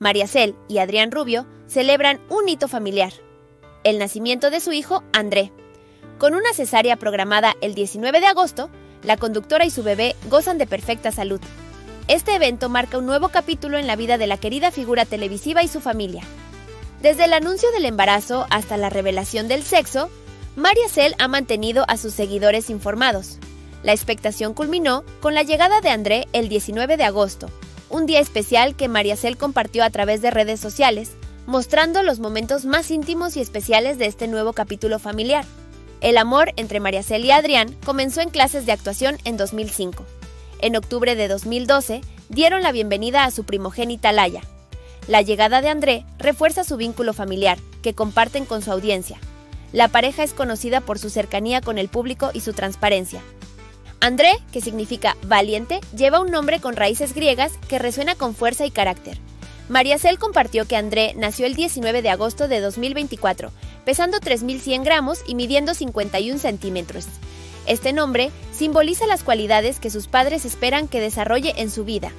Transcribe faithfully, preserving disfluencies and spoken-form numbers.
Mariazel y Adrián Rubio celebran un hito familiar, el nacimiento de su hijo André. Con una cesárea programada el diecinueve de agosto, la conductora y su bebé gozan de perfecta salud. Este evento marca un nuevo capítulo en la vida de la querida figura televisiva y su familia. Desde el anuncio del embarazo hasta la revelación del sexo, Mariazel ha mantenido a sus seguidores informados. La expectación culminó con la llegada de André el diecinueve de agosto, un día especial que Mariazel compartió a través de redes sociales, mostrando los momentos más íntimos y especiales de este nuevo capítulo familiar. El amor entre Mariazel y Adrián comenzó en clases de actuación en dos mil cinco. En octubre de dos mil doce, dieron la bienvenida a su primogénita Laya. La llegada de André refuerza su vínculo familiar, que comparten con su audiencia. La pareja es conocida por su cercanía con el público y su transparencia. André, que significa valiente, lleva un nombre con raíces griegas que resuena con fuerza y carácter. Mariazel compartió que André nació el diecinueve de agosto de dos mil veinticuatro, pesando tres mil cien gramos y midiendo cincuenta y uno centímetros. Este nombre simboliza las cualidades que sus padres esperan que desarrolle en su vida,